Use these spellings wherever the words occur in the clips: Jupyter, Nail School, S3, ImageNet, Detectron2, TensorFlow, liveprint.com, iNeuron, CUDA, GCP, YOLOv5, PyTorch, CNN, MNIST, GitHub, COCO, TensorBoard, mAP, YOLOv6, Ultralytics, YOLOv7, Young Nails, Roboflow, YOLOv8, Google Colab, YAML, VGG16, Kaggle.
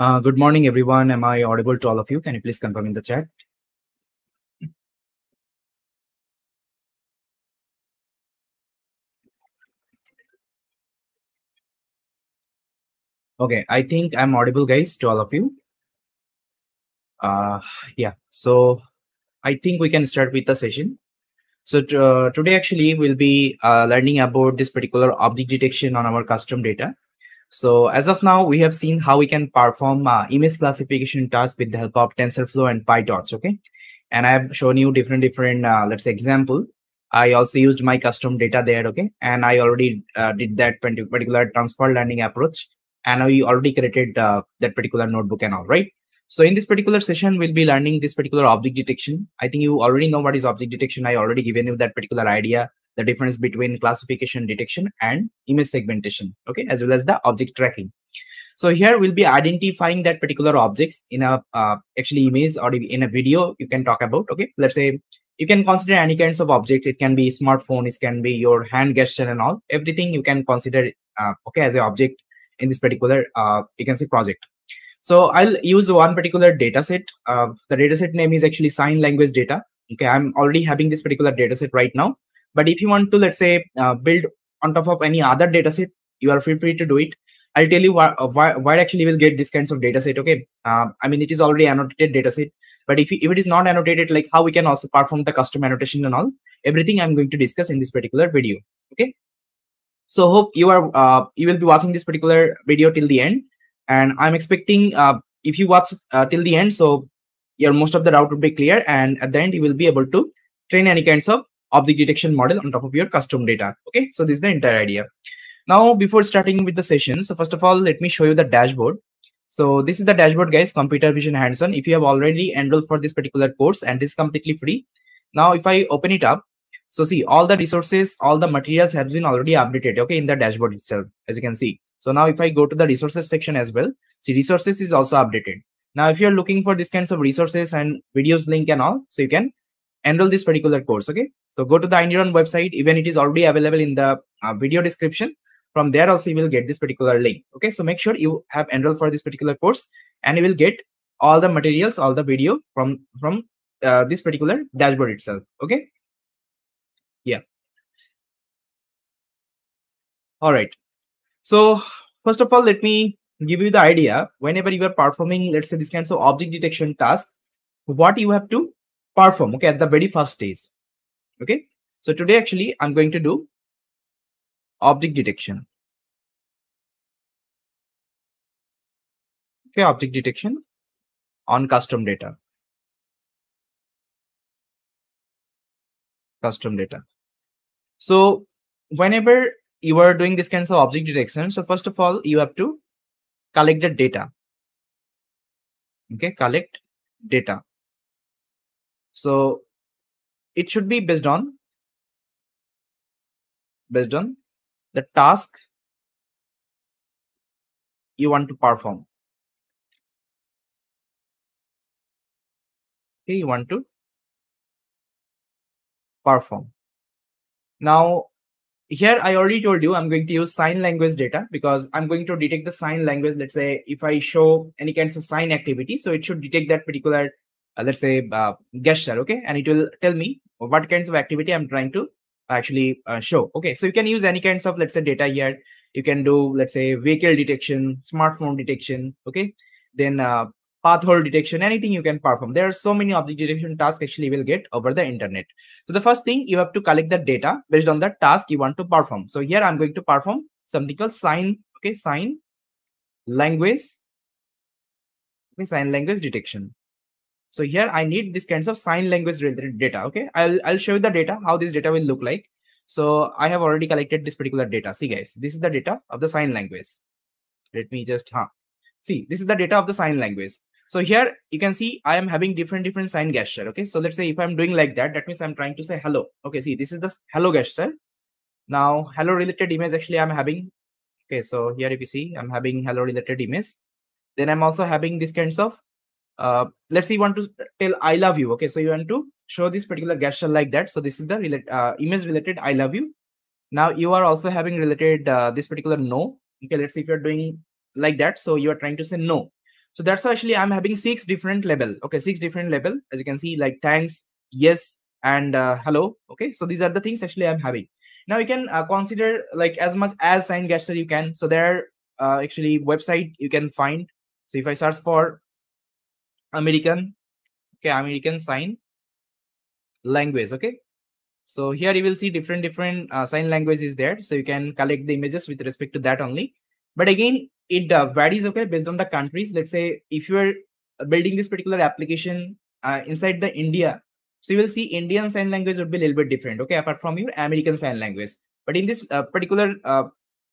Good morning, everyone. Am I audible to all of you? Can you please confirm in the chat? Okay, I think I'm audible, guys, to all of you. So I think we can start with the session. So today, actually, we'll be learning about this particular object detection on our custom data. So as of now, we have seen how we can perform image classification tasks with the help of TensorFlow and PyTorch, okay? And I have shown you different let's say, example. I also used my custom data there, okay? And I already did that particular transfer learning approach. And I already created that particular notebook and all, right? So in this particular session, we'll be learning this particular object detection. I think you already know what is object detection. I already given you that particular idea, the difference between classification detection and image segmentation, okay, as well as the object tracking. So here we'll be identifying that particular objects in a actually image or in a video you can talk about, okay? Let's say you can consider any kinds of object. It can be smartphone, it can be your hand gesture and all, everything you can consider, okay, as an object in this particular, you can say project. So I'll use one particular dataset. The dataset name is actually sign language data. Okay, I'm already having this particular dataset right now. But if you want to, let's say, build on top of any other data set, you are free to do it. I'll tell you why actually we'll get this kinds of data set, okay? I mean, it is already annotated data set, but if it is not annotated, like how we can also perform the custom annotation and all, everything I'm going to discuss in this particular video, okay? So hope you are you will be watching this particular video till the end. And I'm expecting if you watch till the end, so your most of the route would be clear. And at the end, you will be able to train any kinds of object detection model on top of your custom data, okay? So this is the entire idea. Now, before starting with the session, so first of all, let me show you the dashboard. So this is the dashboard, guys, computer vision hands-on. If you have already enrolled for this particular course, and it's completely free. Now, if I open it up, so see all the resources, all the materials have been already updated, okay, in the dashboard itself, as you can see. So now if I go to the resources section as well, see resources is also updated. Now, if you're looking for these kinds of resources and videos link and all, so you can enroll this particular course, okay? So go to the iNeuron website. Even it is already available in the video description. From there also you will get this particular link. Okay, so make sure you have enrolled for this particular course, and you will get all the materials, all the video from this particular dashboard itself. Okay, yeah. All right. So first of all, let me give you the idea. Whenever you are performing, let's say, this kind of object detection task, what you have to perform. Okay, at the very first stage. Okay, so today actually I'm going to do object detection. Okay, object detection on custom data. Custom data. So whenever you are doing this kinds of object detection, so first of all, you have to collect the data. Okay, collect data. So it should be based on the task you want to perform. Okay, you want to perform. Now, here I already told you I'm going to use sign language data because I'm going to detect the sign language. Let's say if I show any kinds of sign activity, so it should detect that particular let's say gesture, okay, and it will tell me what kinds of activity I'm trying to actually show. Okay, so you can use any kinds of, let's say, data here. You can do, let's say, vehicle detection, smartphone detection, okay, then pothole detection, anything you can perform. There are so many object detection tasks actually will get over the internet. So the first thing, you have to collect the data based on the task you want to perform. So here I'm going to perform something called sign, okay, sign language, okay, sign language detection. So here I need this kinds of sign language related data. Okay, I'll show you the data, how this data will look like. So I have already collected this particular data. See, guys, this is the data of the sign language. Let me just see, this is the data of the sign language. So here you can see I am having different sign gesture. Okay, so let's say if I'm doing like that, that means I'm trying to say hello. Okay, see, this is the hello gesture. Now, hello related image actually I'm having. Okay, so here if you see, I'm having hello related image. Then I'm also having these kinds of let's say you want to tell I love you. Okay, so you want to show this particular gesture like that. So this is the image related I love you. Now you are also having related this particular no. Okay, let's say if you're doing like that, so you are trying to say no. So that's actually I'm having six different label. Okay, six different label, as you can see, like thanks, yes, and hello. Okay, so these are the things actually I'm having. Now you can consider like as much as sign gesture you can. So there are actually website you can find. So if I search for American, okay, American sign language, okay. So here you will see different sign language is there. So you can collect the images with respect to that only. But again, it varies, okay, based on the countries. Let's say if you are building this particular application inside the India, so you will see Indian sign language would be a little bit different, okay, apart from your American sign language. But in this particular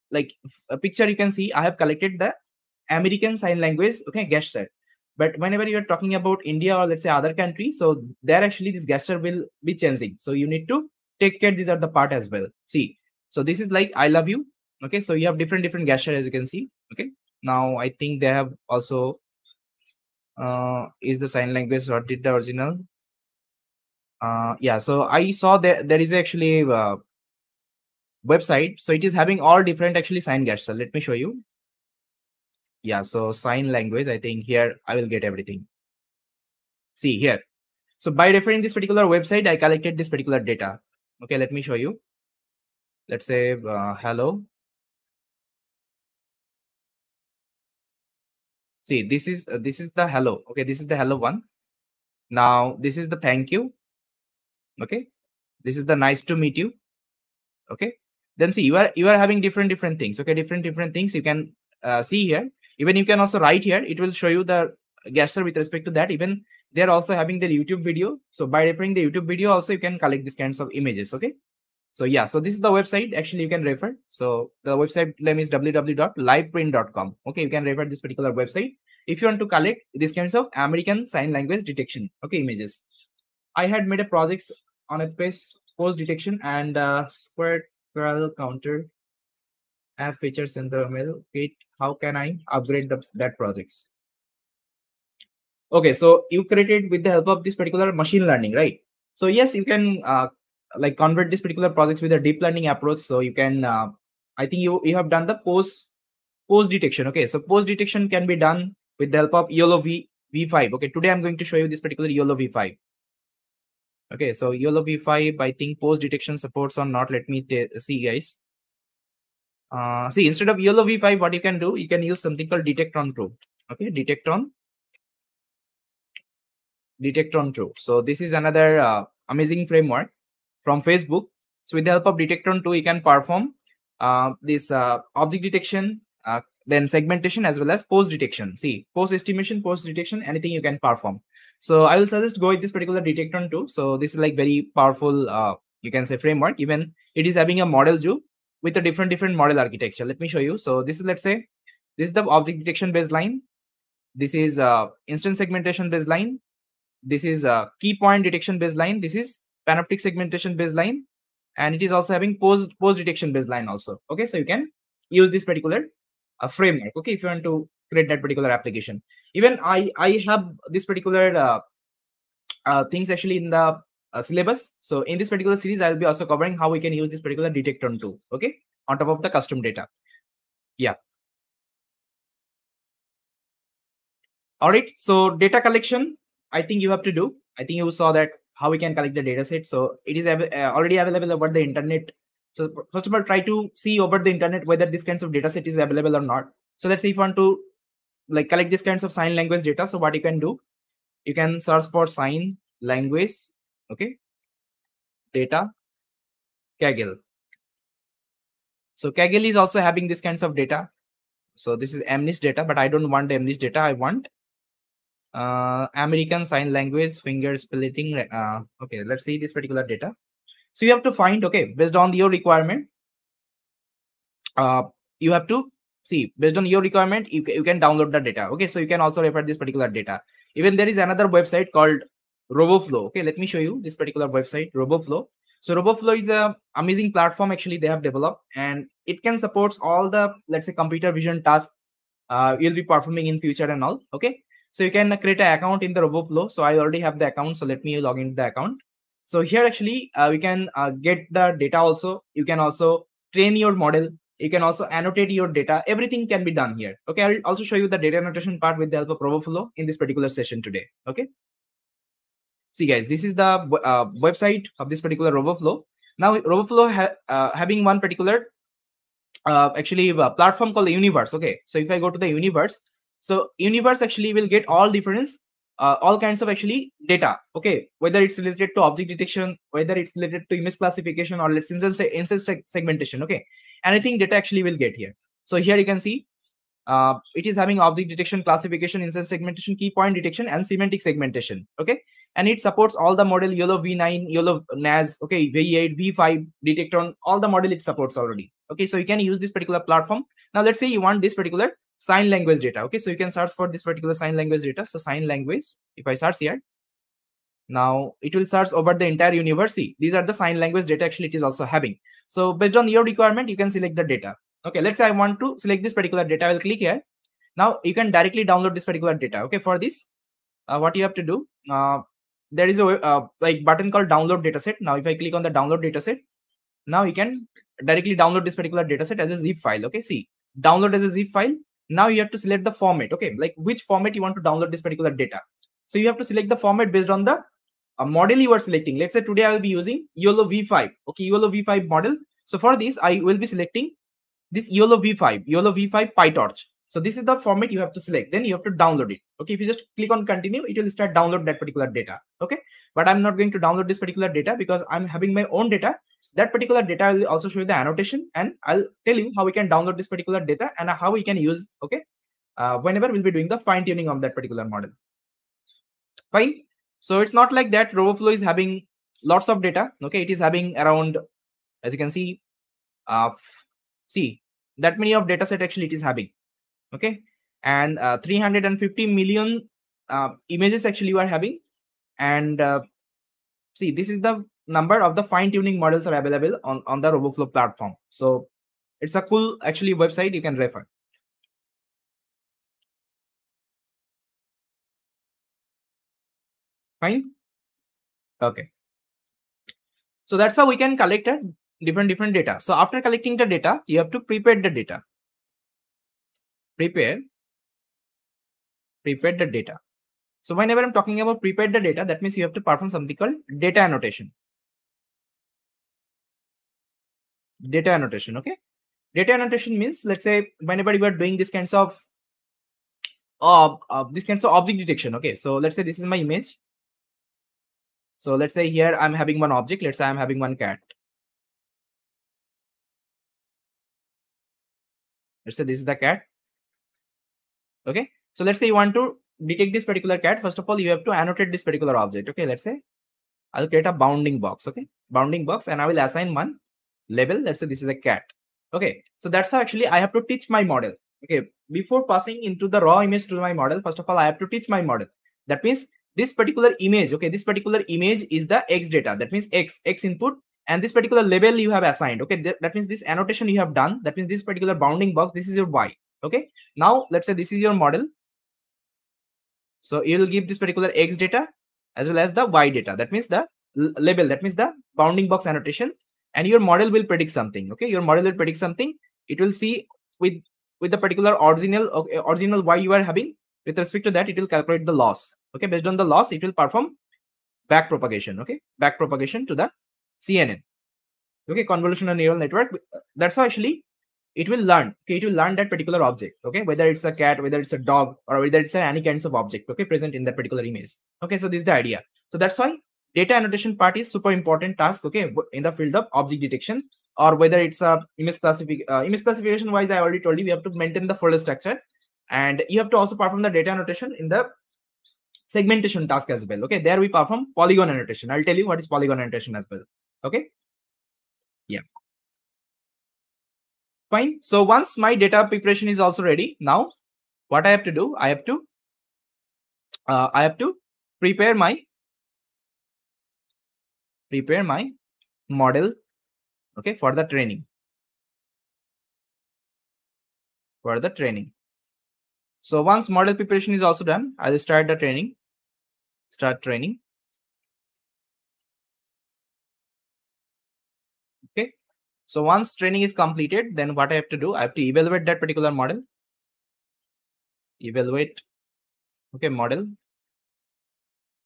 like picture, you can see I have collected the American sign language, okay, gesture. But whenever you are talking about India or let's say other country, so there actually this gesture will be changing. So you need to take care these are the part as well. See, so this is like I love you. Okay, so you have different gesture as you can see. Okay, now I think they have also is the sign language or did the original? Yeah, so I saw there is actually a website. So it is having all different actually sign gesture. Let me show you. Yeah, so sign language, I think here I will get everything. See here. So by referring this particular website, I collected this particular data. Okay, let me show you. Let's say hello. See, this is the hello. Okay, this is the hello one. Now this is the thank you. Okay, this is the nice to meet you. Okay, then see you are having different things. Okay, different things you can see here. Even you can also write here, it will show you the gesture with respect to that. Even they're also having the YouTube video. So by referring the YouTube video also, you can collect these kinds of images. Okay. So yeah, so this is the website actually you can refer. So the website name is www.liveprint.com. Okay. You can refer this particular website if you want to collect these kinds of American sign language detection. Okay. Images. I had made a project on a pose detection and square curl counter app features in the mail kit. How can I upgrade that projects? Okay, so you created with the help of this particular machine learning, right? So yes, you can like convert this particular projects with a deep learning approach. So you can, I think you have done the pose detection. Okay, so pose detection can be done with the help of YOLOv5. Okay, today I'm going to show you this particular YOLOv5. Okay, so YOLOv5, I think pose detection supports or not. Let me see, guys. See, instead of YOLOv5, what you can do, you can use something called Detectron2. Okay, Detectron2. So this is another amazing framework from Facebook. So with the help of Detectron2, you can perform this object detection, then segmentation as well as pose detection. See, pose estimation, pose detection, anything you can perform. So I will suggest go with this particular Detectron2. So this is like very powerful, you can say framework. Even it is having a model zoo with a different model architecture. Let me show you. So this is, let's say, this is the object detection baseline. This is instance segmentation baseline. This is key point detection baseline. This is panoptic segmentation baseline. And it is also having pose detection baseline also. Okay, so you can use this particular framework. Okay, if you want to create that particular application. Even I have this particular things actually in the syllabus. So in this particular series, I'll be also covering how we can use this particular Detectron2, okay, on top of the custom data. Yeah. All right. So data collection, I think you have to do. I think you saw that how we can collect the data set. So it is already available over the internet. So first of all, try to see over the internet whether this kinds of data set is available or not. So let's say if you want to like collect these kinds of sign language data. So what you can do, you can search for sign language. Okay, data, Kaggle. So Kaggle is also having these kinds of data. So this is MNIST data, but I don't want the MNIST data. I want American Sign Language finger splitting. Okay, let's see this particular data. So you have to find, okay, based on your requirement, you have to see, based on your requirement, you can download the data. Okay, so you can also refer this particular data. Even there is another website called Roboflow. Okay, let me show you this particular website, Roboflow. So Roboflow is an amazing platform actually they have developed, and it can support all the, let's say, computer vision tasks you'll be performing in future and all. Okay, so you can create an account in the Roboflow. So I already have the account, so let me log into the account. So here actually we can get the data also. You can also train your model. You can also annotate your data. Everything can be done here. Okay, I'll also show you the data annotation part with the help of Roboflow in this particular session today. Okay. See guys, this is the website of this particular Roboflow. Now Roboflow having one particular platform called the universe. Okay, so if I go to the universe, so universe actually will get all different all kinds of actually data. Okay, whether it's related to object detection, whether it's related to image classification, or let's insert segmentation. Okay, anything data actually will get here. So here you can see it is having object detection, classification, insert segmentation, key point detection, and semantic segmentation. Okay, and it supports all the model YOLOv9, YOLOv, okay, V8, V5, Detectron, all the model it supports already. Okay, so you can use this particular platform. Now let's say you want this particular sign language data. Okay, so you can search for this particular sign language data. So sign language, if I search here, now it will search over the entire universe. See, these are the sign language data actually it is also having. So based on your requirement, you can select the data. Okay, let's say I want to select this particular data. I will click here. Now you can directly download this particular data. Okay, for this, what you have to do, there is a button called download dataset. Now if I click on the download dataset, now you can directly download this particular dataset as a zip file. Okay, see, download as a zip file. Now you have to select the format. Okay, like which format you want to download this particular data. So you have to select the format based on the model you are selecting. Let's say today I will be using YOLOv5. Okay, YOLOv5 model. So for this, I will be selecting this YOLOv5 PyTorch. So this is the format you have to select. Then you have to download it. Okay, if you just click on continue, it will start download that particular data. Okay, but I'm not going to download this particular data because I'm having my own data. That particular data, I will also show you the annotation, and I'll tell you how we can download this particular data and how we can use, okay, whenever we'll be doing the fine tuning of that particular model. Fine. So it's not like that Roboflow is having lots of data. Okay, it is having around, as you can see, that many of data set actually it is having. Okay, and 350 million images actually you are having. And see, this is the number of the fine-tuning models are available on the Roboflow platform. So it's a cool actually website you can refer. Fine. Okay. So that's how we can collect different data. So after collecting the data, you have to prepare the data. Prepare the data. So whenever I'm talking about prepare the data, that means you have to perform something called data annotation. Data annotation. Okay, data annotation means, let's say whenever you are doing this kinds of object detection. Okay, so let's say this is my image. So let's say here I'm having one object. Let's say I'm having one cat. Let's say this is the cat. Okay, so let's say you want to detect this particular cat. First of all, you have to annotate this particular object. Okay, let's say I'll create a bounding box. Okay, bounding box, and I will assign one label. Let's say this is a cat. Okay, so that's how actually I have to teach my model. Okay, before passing into the raw image to my model, first of all I have to teach my model. That means this particular image, okay, this particular image is the X data. That means X input, and this particular label you have assigned. Okay, that means this annotation you have done. That means this particular bounding box, this is your Y. Okay, now let's say this is your model. So you will give this particular X data as well as the Y data. That means the label, that means the bounding box annotation, and your model will predict something. Okay, your model will predict something. It will see with the particular original Y you are having. With respect to that, it will calculate the loss. Okay, based on the loss, it will perform back propagation. Okay, back propagation to the CNN. Okay, convolutional neural network. That's how actually it will learn. Okay, it will learn that particular object. Okay, whether it's a cat, whether it's a dog, or whether it's any kinds of object, okay, present in that particular image. Okay, so this is the idea. So that's why data annotation part is super important task. Okay, in the field of object detection, or whether it's a image classification. Image classification wise, I already told you have to maintain the folder structure, and you have to also perform the data annotation in the segmentation task as well. Okay, there we perform polygon annotation. I'll tell you what is polygon annotation as well. Okay, yeah. Fine. So once my data preparation is also ready, now what I have to do, I have to prepare my model, okay, for the training. So once model preparation is also done, I will start the training. Start training. Okay. So once training is completed, then what I have to do, I have to evaluate that particular model. Evaluate, okay, model.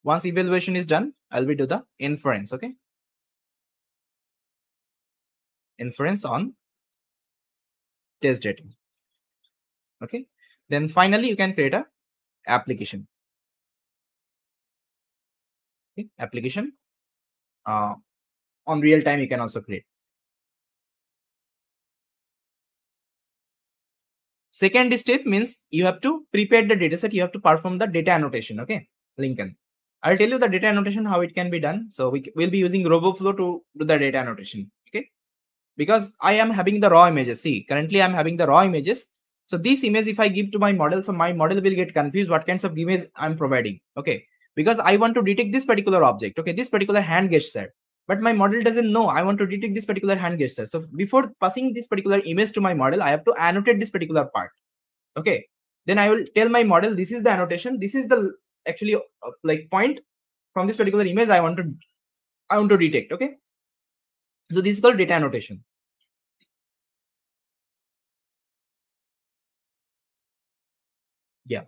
Once evaluation is done, I'll be do the inference, okay. Inference on test data, okay. Then finally, you can create a application. Okay, application on real time you can also create. Second step means you have to prepare the dataset. You have to perform the data annotation. Okay, Lincoln, I'll tell you the data annotation how it can be done. So we'll be using Roboflow to do the data annotation. Okay, because I am having the raw images. See, currently I'm having the raw images. So this image, if I give to my model, so my model will get confused what kinds of image I'm providing. Okay, because I want to detect this particular object. Okay, this particular hand gesture. But my model doesn't know I want to detect this particular hand gesture. So before passing this particular image to my model, I have to annotate this particular part. Okay, then I will tell my model this is the annotation. This is the actually like point from this particular image I want to detect. Okay, so this is called data annotation. Yeah.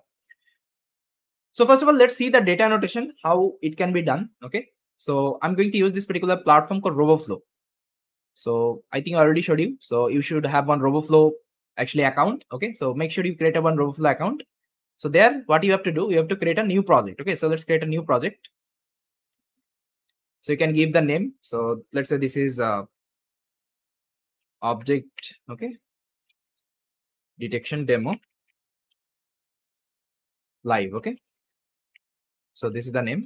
So first of all, let's see the data annotation, how it can be done. Okay. So I'm going to use this particular platform called Roboflow. So I think I already showed you. So you should have one Roboflow actually account. Okay. So make sure you create a one Roboflow account. So there, what you have to do, you have to create a new project. Okay. So let's create a new project. So you can give the name. So let's say this is object. Okay. Detection demo. Live. Okay, so this is the name,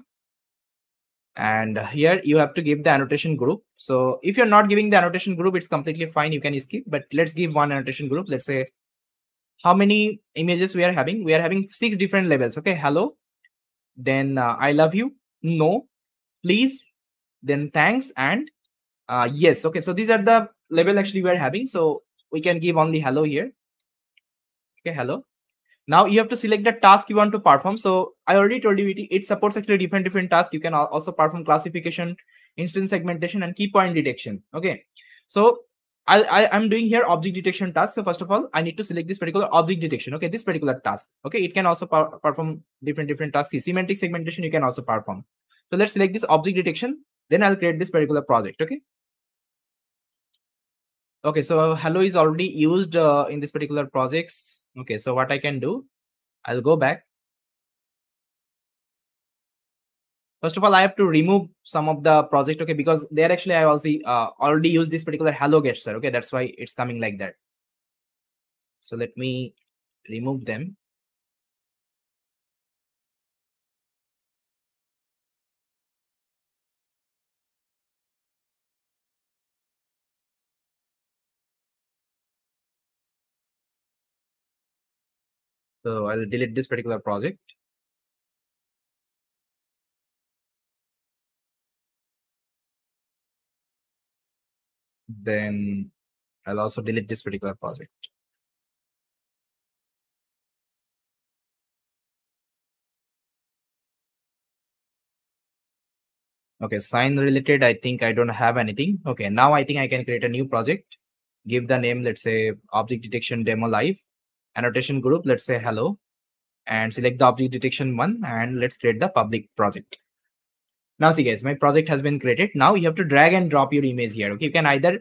and here you have to give the annotation group. So if you're not giving the annotation group, it's completely fine, you can skip, but let's give one annotation group. Let's say how many images we are having. We are having 6 different labels. Okay, hello, then I love you, no, please, then thanks, and yes. Okay, so these are the label actually we are having, so we can give only hello here. Okay, hello. Now you have to select the task you want to perform. So I already told you it supports actually different tasks. You can also perform classification, instance segmentation, and key point detection. Okay, so I'm doing here object detection task. So first of all, I need to select this particular object detection. Okay, this particular task. Okay, it can also perform different tasks. Semantic segmentation you can also perform. So let's select this object detection. Then I'll create this particular project. Okay. Okay, so hello is already used in this particular projects. Okay, so what I can do, I'll go back. First of all, I have to remove some of the project, okay, because there actually I also already used this particular hello gesture. Okay, that's why it's coming like that. So let me remove them. So I'll delete this particular project. Then I'll also delete this particular project. Okay, sign related, I think I don't have anything. Okay, now I think I can create a new project. Give the name, let's say object detection demo live. Annotation group, let's say hello, and select the object detection one, and let's create the public project. Now see guys, my project has been created. Now you have to drag and drop your image here. Okay, you can either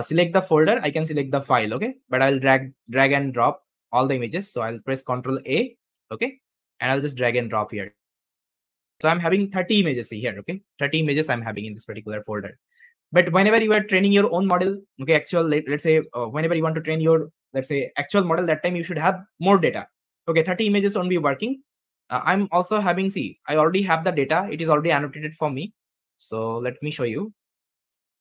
select the folder, I can select the file. Okay, but I'll drag and drop all the images. So I'll press Ctrl A, okay, and I'll just drag and drop here. So I'm having 30 images here. Okay, 30 images I'm having in this particular folder. But whenever you are training your own model, okay, actual, let's say whenever you want to train your, let's say, actual model, that time you should have more data. Okay, 30 images won't be working. I'm also having, see, I already have the data. It is already annotated for me. So let me show you.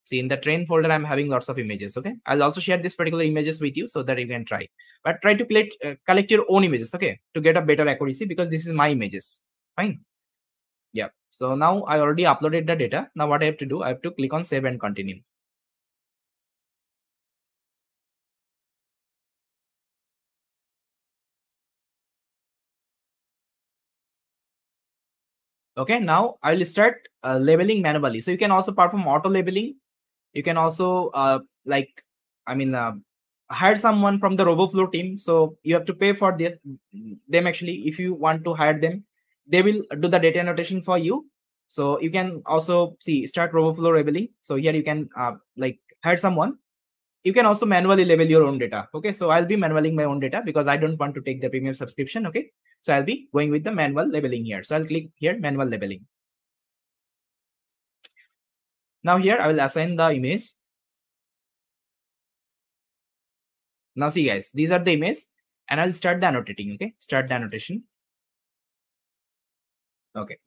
See, in the train folder, I'm having lots of images. Okay, I'll also share this particular images with you so that you can try. But try to collect your own images, okay, to get a better accuracy, because this is my images. Fine. Yeah. So now I already uploaded the data. Now what I have to do, I have to click on save and continue. Okay, now I'll start labeling manually. So you can also perform auto labeling. You can also hire someone from the Roboflow team. So you have to pay for them actually. If you want to hire them, they will do the data annotation for you. So you can also see start Roboflow labeling. So here you can hire someone. You can also manually label your own data. Okay, so I'll be manualing my own data because I don't want to take the premium subscription. Okay, so I'll be going with the manual labeling here. So I'll click here, manual labeling. Now here I will assign the image. Now see guys, these are the images and I'll start the annotating. Okay, start the annotation. Okay,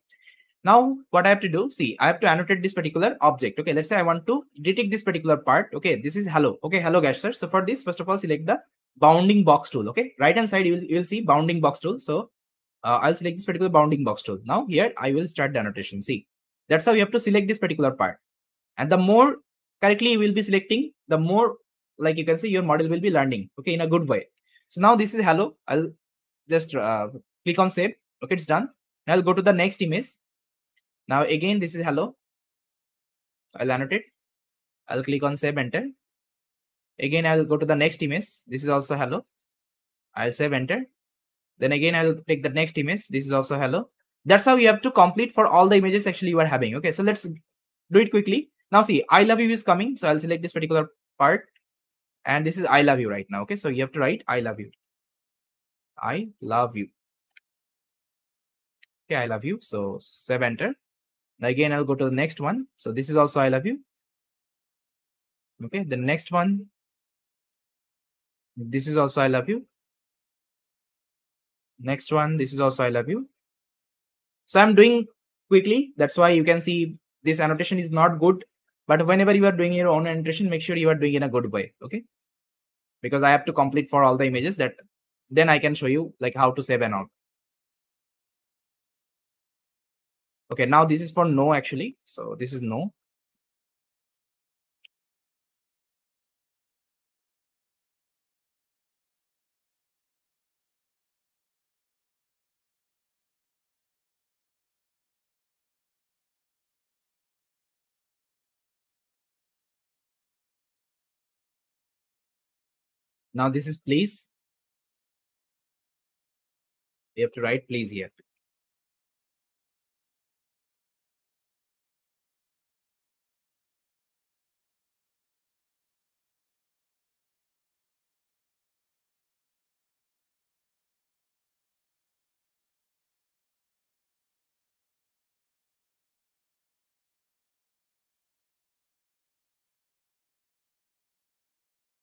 now what I have to do, see, I have to annotate this particular object. Okay, let's say I want to detect this particular part. Okay, this is hello. Okay, hello guys, sir. So for this, first of all, select the bounding box tool. Okay, right hand side you will see bounding box tool. So I'll select this particular bounding box tool. Now here I will start the annotation. See, that's how you have to select this particular part. And the more correctly you will be selecting, the more, like you can see, your model will be learning, okay, in a good way. So now this is hello. I'll just click on save. Okay, it's done. And I'll go to the next image. Now again, this is hello. I'll annotate. I'll click on save, enter. Again, I'll go to the next image. This is also hello. I'll save, enter. Then again, I'll take the next image. This is also hello. That's how you have to complete for all the images actually you are having. Okay, so let's do it quickly. Now see, I love you is coming. So I'll select this particular part. And this is I love you right now. Okay, so you have to write I love you. I love you. Okay, I love you. So save, enter. Now again, I'll go to the next one. So this is also I love you. Okay, the next one. This is also I love you. Next one. This is also I love you. So I'm doing quickly. That's why you can see this annotation is not good. But whenever you are doing your own annotation, make sure you are doing it in a good way. Okay, because I have to complete for all the images, that then I can show you like how to save and all. Okay, now this is for no actually. So this is no. Now this is please. You have to write please here.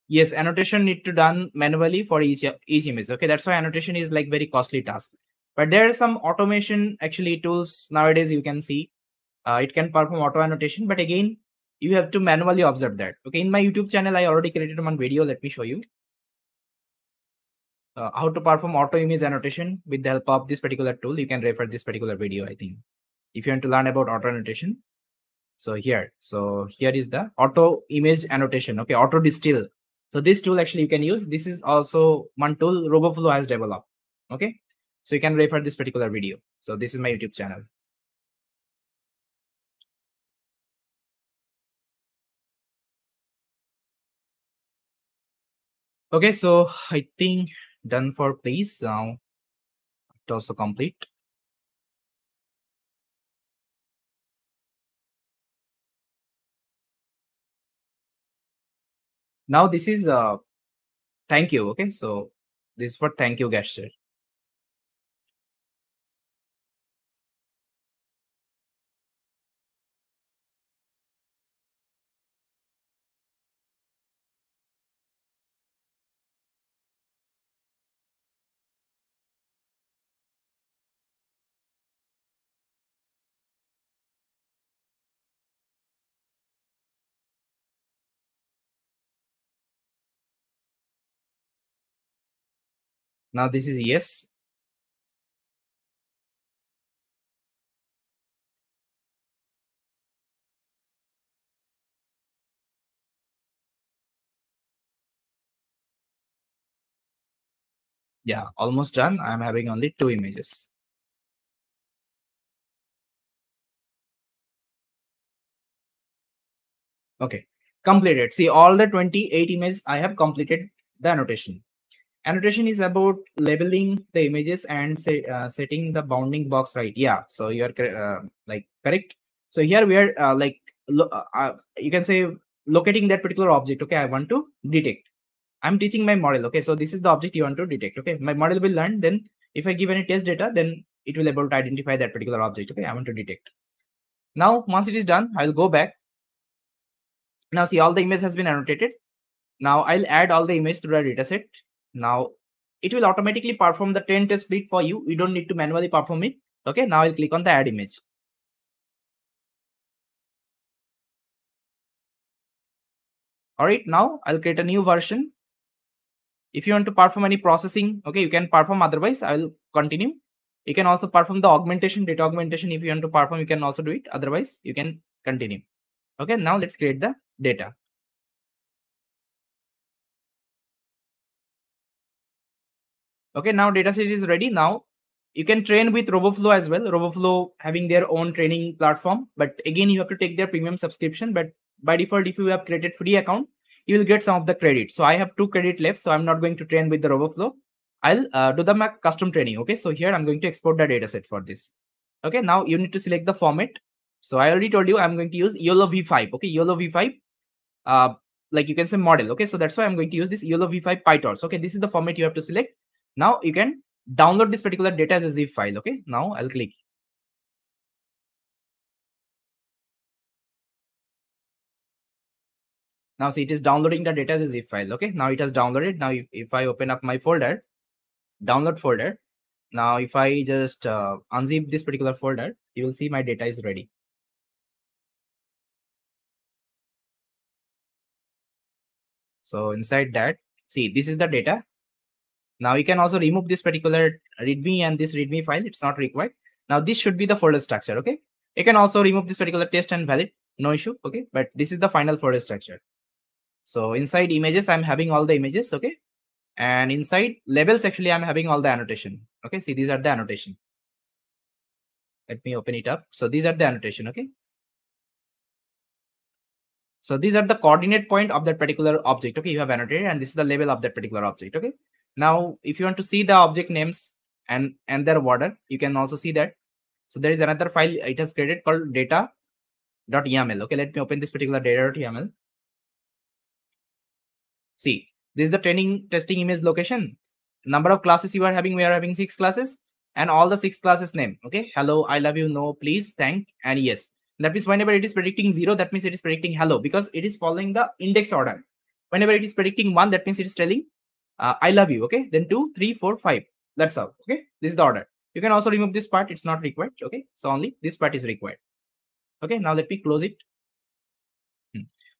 Yes, annotation need to done manually for each image. Okay, that's why annotation is like very costly task. But there are some automation actually tools nowadays. You can see it can perform auto annotation. But again, you have to manually observe that. Okay, in my YouTube channel, I already created one video. Let me show you how to perform auto image annotation with the help of this particular tool. You can refer this particular video, I think, if you want to learn about auto annotation. So here is the auto image annotation. Okay, auto distill. So this tool actually you can use. This is also one tool Roboflow has developed. Okay, so you can refer this particular video. So this is my YouTube channel. Okay, so I think done for please. Now it also complete. Now this is thank you. Okay, so this is for thank you gesture. Now this is yes. Yeah, almost done. I'm having only 2 images. Okay. completed. See, all the 28 images I have completed the annotation. Annotation is about labeling the images and setting the bounding box, right? Yeah, so you are correct. So here we are you can say locating that particular object. Okay, I want to detect. I'm teaching my model. Okay, so this is the object you want to detect. Okay, my model will learn. Then if I give any test data, then it will be able to identify that particular object. Okay, I want to detect. Now, once it is done, I'll go back. Now see, all the image has been annotated. Now I'll add all the images to the dataset. Now it will automatically perform the 10 test split for you. You don't need to manually perform it. Okay, now I'll click on the add image. All right, now I'll create a new version. If you want to perform any processing, okay, you can perform, otherwise I'll continue. You can also perform the augmentation, data augmentation. If you want to perform, you can also do it. Otherwise, you can continue. Okay, now let's create the data. Okay, now dataset is ready. Now you can train with Roboflow as well. Roboflow having their own training platform, but again, you have to take their premium subscription. But by default, if you have created free account, you will get some of the credit. So I have 2 credits left, so I'm not going to train with the Roboflow. I'll do the custom training. Okay, so here I'm going to export the dataset for this. Okay, now you need to select the format. So I already told you I'm going to use YOLOv5. Okay, YOLOv5, you can say model. Okay, so that's why I'm going to use this YOLOv5 PyTorch. Okay, this is the format you have to select. Now you can download this particular data as a zip file. Okay, now I'll click. Now see, it is downloading the data as a zip file. Okay, now it has downloaded. Now if I open up my folder, download folder. Now if I just unzip this particular folder, you will see my data is ready. So inside that, see, this is the data. Now you can also remove this particular readme and this readme file. It's not required. Now this should be the folder structure. Okay, you can also remove this particular test and valid. No issue. Okay, but this is the final folder structure. So inside images, I'm having all the images. Okay, and inside labels, actually, I'm having all the annotation. Okay, see, these are the annotation. Let me open it up. So these are the annotation. Okay, so these are the coordinate point of that particular object. Okay, you have annotated, and this is the label of that particular object. Okay, now if you want to see the object names and their order, you can also see that. So there is another file it has created called data.yaml. Okay, let me open this particular data.yaml. See, this is the training testing image location. Number of classes you are having, we are having 6 classes, and all the 6 classes name. Okay, hello, I love you, no, please, thank, and yes. That means whenever it is predicting 0, that means it is predicting hello, because it is following the index order. Whenever it is predicting 1, that means it is telling I love you. Okay, then 2, 3, 4, 5. That's how. Okay, this is the order. You can also remove this part. It's not required. Okay, so only this part is required. Okay, now let me close it.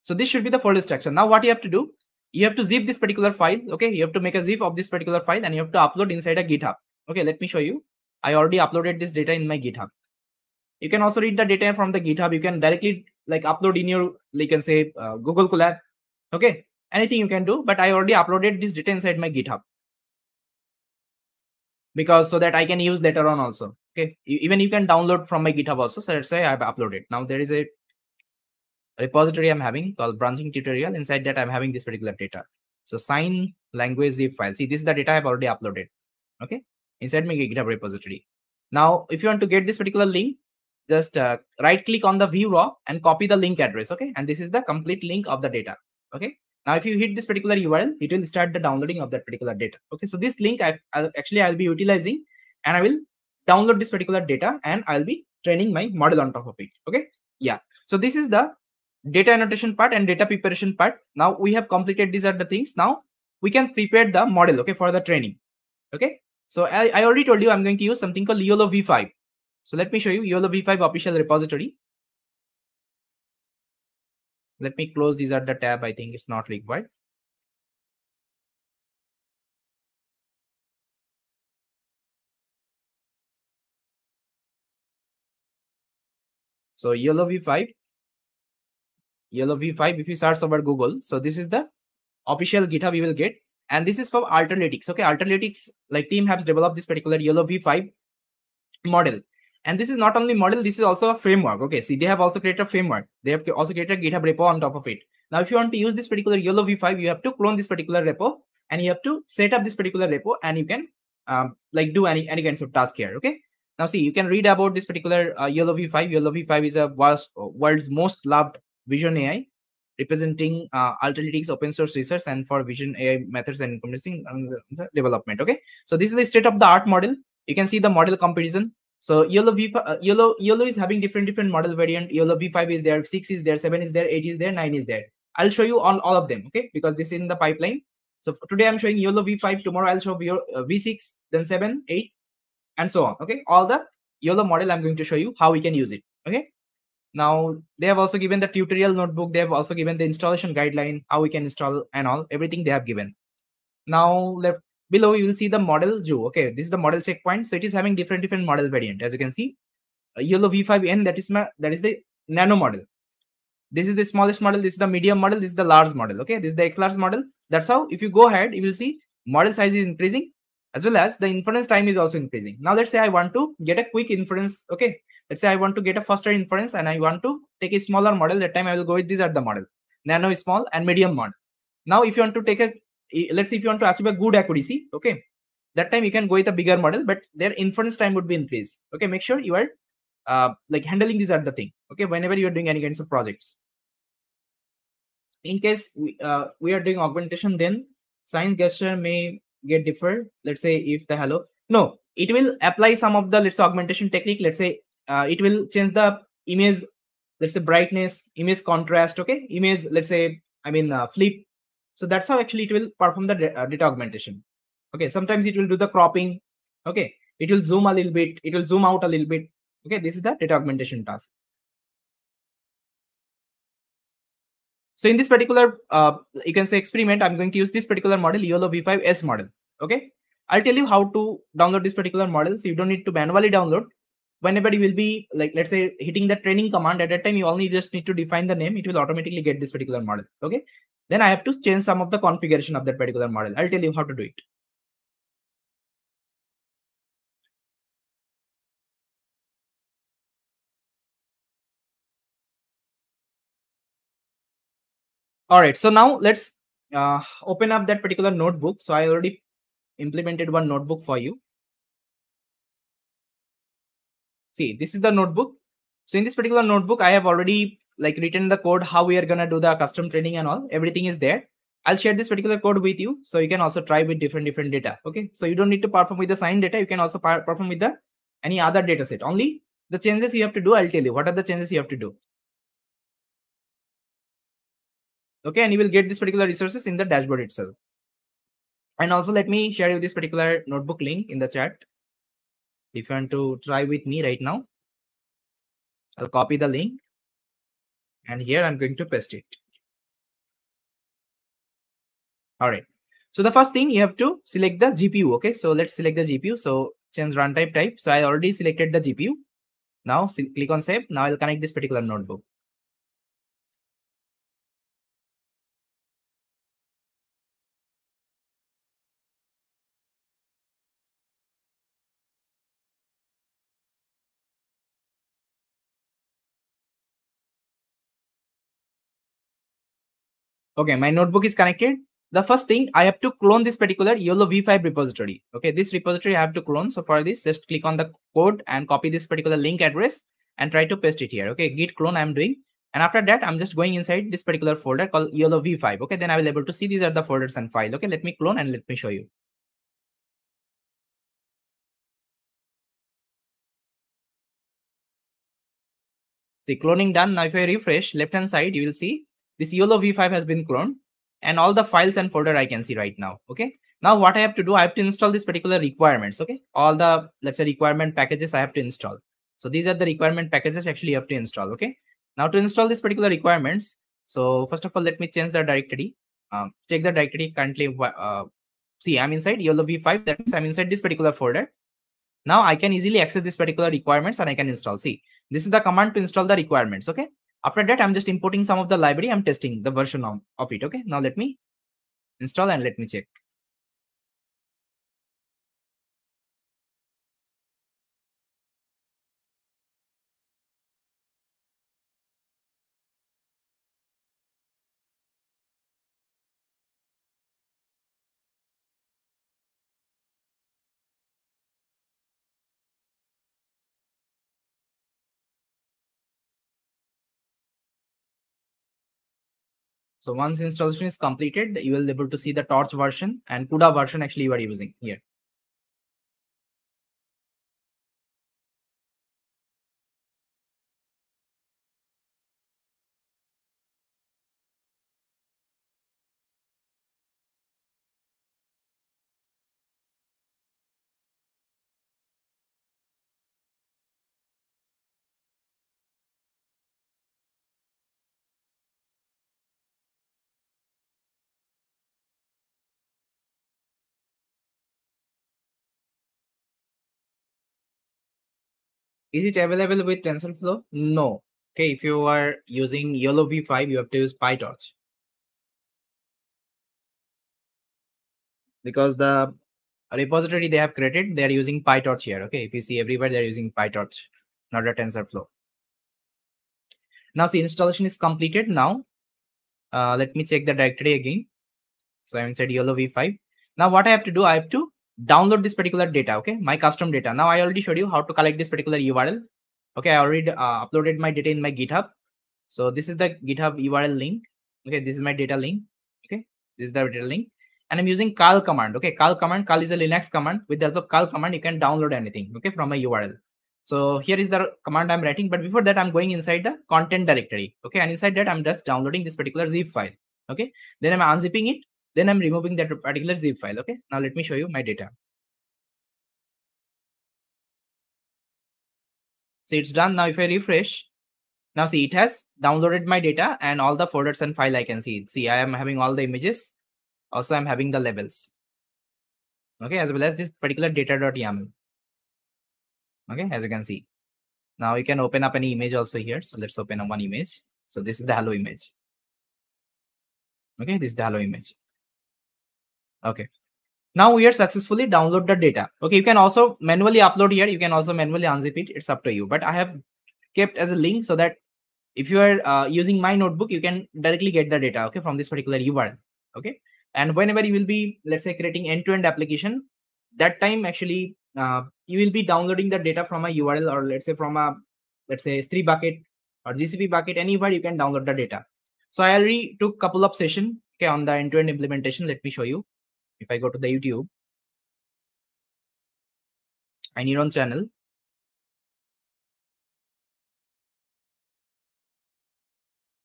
So this should be the folder structure. Now what you have to do, you have to zip this particular file. Okay, you have to make a zip of this particular file and you have to upload inside a GitHub. Okay, let me show you. I already uploaded this data in my GitHub. You can also read the data from the GitHub. You can directly upload in your, you can say Google Colab. Okay, anything you can do, but I already uploaded this data inside my GitHub because so that I can use later on also. Okay, even you can download from my GitHub also. So let's say I've uploaded. Now there is a repository I'm having called branching tutorial. Inside that I'm having this particular data. So sign language zip file. See, this is the data I've already uploaded. Okay, inside my GitHub repository. Now, if you want to get this particular link, just right click on the view raw and copy the link address. Okay, and this is the complete link of the data. Okay, now if you hit this particular URL, it will start the downloading of that particular data. Okay, so this link I'll be utilizing, and I will download this particular data and I'll be training my model on top of it. Okay, yeah. So this is the data annotation part and data preparation part. Now we have completed these are the things. Now we can prepare the model, okay, for the training. Okay, so I already told you I'm going to use something called YOLOv5. So let me show you YOLOv5 official repository. Let me close these at the tab. I think it's not required. So YOLOv5, if you search over Google, so this is the official GitHub you will get. And this is from Ultralytics. Okay, Ultralytics team has developed this particular YOLOv5 model. And this is not only model, this is also a framework. Okay, see, they have also created a framework. They have also created a GitHub repo on top of it. Now, if you want to use this particular YOLOv5, you have to clone this particular repo and you have to set up this particular repo, and you can like do any kinds of task here. Okay. Now, see, you can read about this particular YOLOv5. YOLOv5 is a world's most loved vision AI, representing Ultralytics open source research and for vision AI methods and development. Okay. So this is the state of the art model. You can see the model comparison. So YOLO is having different model variant. YOLOv5 is there, 6 is there, 7 is there, 8 is there, 9 is there. I'll show you all of them, okay? Because this is in the pipeline. So today I'm showing YOLOv5, tomorrow I'll show V6, then 7, 8, and so on, okay? All the YOLO model I'm going to show you how we can use it, okay? Now, they have also given the tutorial notebook. They have also given the installation guideline, how we can install and all, everything they have given. Now, left below, you will see the model zoo. Okay, this is the model checkpoint. So it is having different model variant. As you can see, YOLOv5n, that is the nano model. This is the smallest model. This is the medium model. This is the large model. Okay, this is the X-large model. That's how, if you go ahead, you will see model size is increasing as well as the inference time is also increasing. Now, let's say I want to get a quick inference. Okay, let's say I want to get a faster inference and I want to take a smaller model. That time I will go with these are the model. Nano is small and medium model. Now, if you want to take a let's say if you want to achieve a good accuracy, okay, that time you can go with a bigger model, but their inference time would be increased. Okay, make sure you are like handling these are the thing. Okay, whenever you are doing any kinds of projects. In case we are doing augmentation, then science gesture may get differ. Let's say if the hello, no, it will apply some of the let's say augmentation technique. Let's say it will change the image. Let's say brightness, image contrast. Okay, image. Let's say I mean flip. So that's how actually it will perform the data augmentation. Okay, sometimes it will do the cropping. Okay, it will zoom a little bit. It will zoom out a little bit. Okay, this is the data augmentation task. So in this particular, you can say experiment, I'm going to use this particular model, YOLOv5s model. Okay, I'll tell you how to download this particular model. So you don't need to manually download. Whenever you will be like, let's say hitting the training command at that time, you only just need to define the name. It will automatically get this particular model. Okay. Then I have to change some of the configuration of that particular model. I'll tell you how to do it. All right, so now let's open up that particular notebook. So I already implemented one notebook for you. See, this is the notebook. So in this particular notebook, I have already like written the code, how we are going to do the custom training and all, everything is there. I'll share this particular code with you. So you can also try with different data. Okay. So you don't need to perform with the signed data. You can also perform with the any other data set. Only the changes you have to do. I'll tell you what are the changes you have to do. Okay. And you will get this particular resources in the dashboard itself. And also let me share you this particular notebook link in the chat. If you want to try with me right now, I'll copy the link. And here I'm going to paste it. All right. So the first thing you have to select the GPU. Okay. So let's select the GPU. So change runtime type. So I already selected the GPU. Now click on save. Now I'll connect this particular notebook. Okay, my notebook is connected. The first thing I have to clone this particular YOLOv5 repository. Okay, this repository I have to clone. So for this, just click on the code and copy this particular link address and try to paste it here. Okay, git clone I'm doing. And after that, I'm just going inside this particular folder called YOLOv5. Okay, then I will be able to see these are the folders and file. Okay, let me clone and let me show you. See, cloning done. Now if I refresh left hand side, you will see this YOLOv5 has been cloned and all the files and folder I can see right now. Okay. Now what I have to do, I have to install this particular requirements. Okay. All the, let's say requirement packages I have to install. So these are the requirement packages actually you have to install. Okay. Now to install this particular requirements. So first of all, let me change the directory. Check the directory currently. See, I'm inside YOLOv5. That means I'm inside this particular folder. Now I can easily access this particular requirements and I can install. See, this is the command to install the requirements. Okay. After that, I'm just importing some of the library. I'm testing the version of it. Okay. Now let me install and let me check. So once installation is completed, you will be able to see the Torch version and CUDA version actually you are using here. Is it available with TensorFlow? No. Okay, if you are using YOLOv5, you have to use PyTorch. Because the repository they have created, they are using PyTorch here. Okay, if you see everywhere, they are using PyTorch, not a TensorFlow. Now, see, installation is completed now. Let me check the directory again. So I said YOLOv5. Now, what I have to do, I have to download this particular data, okay, my custom data. Now I already showed you how to collect this particular URL. Okay, I already uploaded my data in my GitHub. So this is the GitHub URL link. Okay, this is my data link. Okay, this is the data link, and I'm using curl command. Okay, curl is a Linux command. With the help of curl command, you can download anything. Okay, from a URL. So here is the command I'm writing. But before that, I'm going inside the content directory. Okay, and inside that, I'm just downloading this particular zip file. Okay, then I'm unzipping it. Then I'm removing that particular zip file. Okay, now let me show you my data. So it's done. Now if I refresh, now see it has downloaded my data and all the folders and file I can see. See, I am having all the images. Also, I'm having the labels. Okay, as well as this particular data.yaml. Okay, as you can see. Now you can open up any image also here. So let's open up one image. So this is the hello image. Okay, this is the hello image. Okay, now we are successfully download the data. Okay, you can also manually upload here. You can also manually unzip it. It's up to you. But I have kept as a link so that if you are using my notebook, you can directly get the data. Okay, from this particular URL. Okay, and whenever you will be, let's say, creating end-to-end application, that time actually you will be downloading the data from a URL or let's say from a S3 bucket or GCP bucket. Anywhere you can download the data. So I already took couple of sessions. Okay, on the end-to-end implementation. Let me show you. If I go to the YouTube iNeuron channel,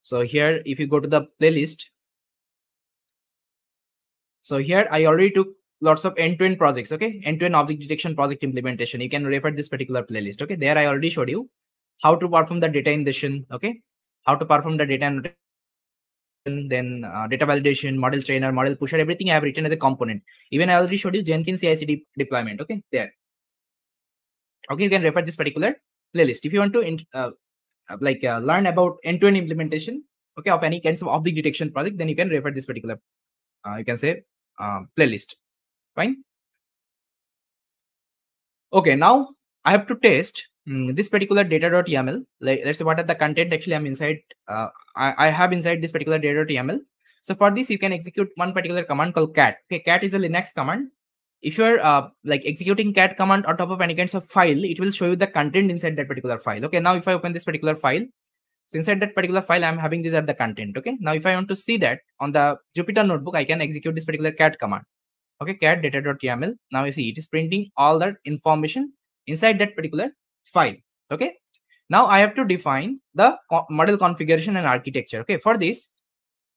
so here if you go to the playlist, so here I already took lots of end-to-end projects. Okay, end-to-end object detection project implementation. You can refer this particular playlist. Okay, there I already showed you how to perform the data ingestion. Okay, how to perform the data annotation. Then data validation, model trainer, model pusher, everything I have written as a component. Even I already showed you Jenkins CI/CD deployment. Okay, there. Okay, you can refer this particular playlist if you want to learn about end-to-end implementation. Okay, of any kinds of object detection project, then you can refer this particular playlist. Fine. Okay, now I have to test this particular data.yaml. Let's say what are the content actually I'm inside. I have inside this particular data.yaml. So for this, you can execute one particular command called cat. Okay, cat is a Linux command. If you're executing cat command on top of any kinds of file, it will show you the content inside that particular file. Okay, now if I open this particular file, so inside that particular file, I'm having these are the content. Okay, now if I want to see that on the Jupyter notebook, I can execute this particular cat command. Okay, cat data.yaml. Now you see it is printing all that information inside that particular file. Okay, now I have to define the model configuration and architecture. Okay, for this,